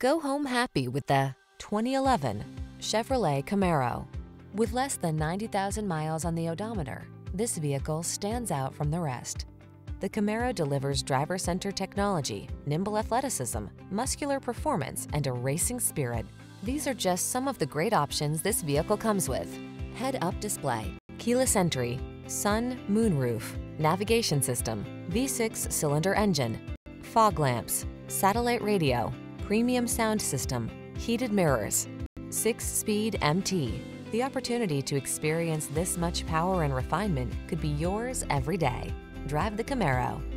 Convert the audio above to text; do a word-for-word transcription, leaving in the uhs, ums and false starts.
Go home happy with the twenty eleven Chevrolet Camaro. With less than ninety thousand miles on the odometer, this vehicle stands out from the rest. The Camaro delivers driver-centered technology, nimble athleticism, muscular performance, and a racing spirit. These are just some of the great options this vehicle comes with: head-up display, keyless entry, sun, moonroof, navigation system, V six cylinder engine, fog lamps, satellite radio, premium sound system, heated mirrors, six-speed M T. The opportunity to experience this much power and refinement could be yours every day. Drive the Camaro.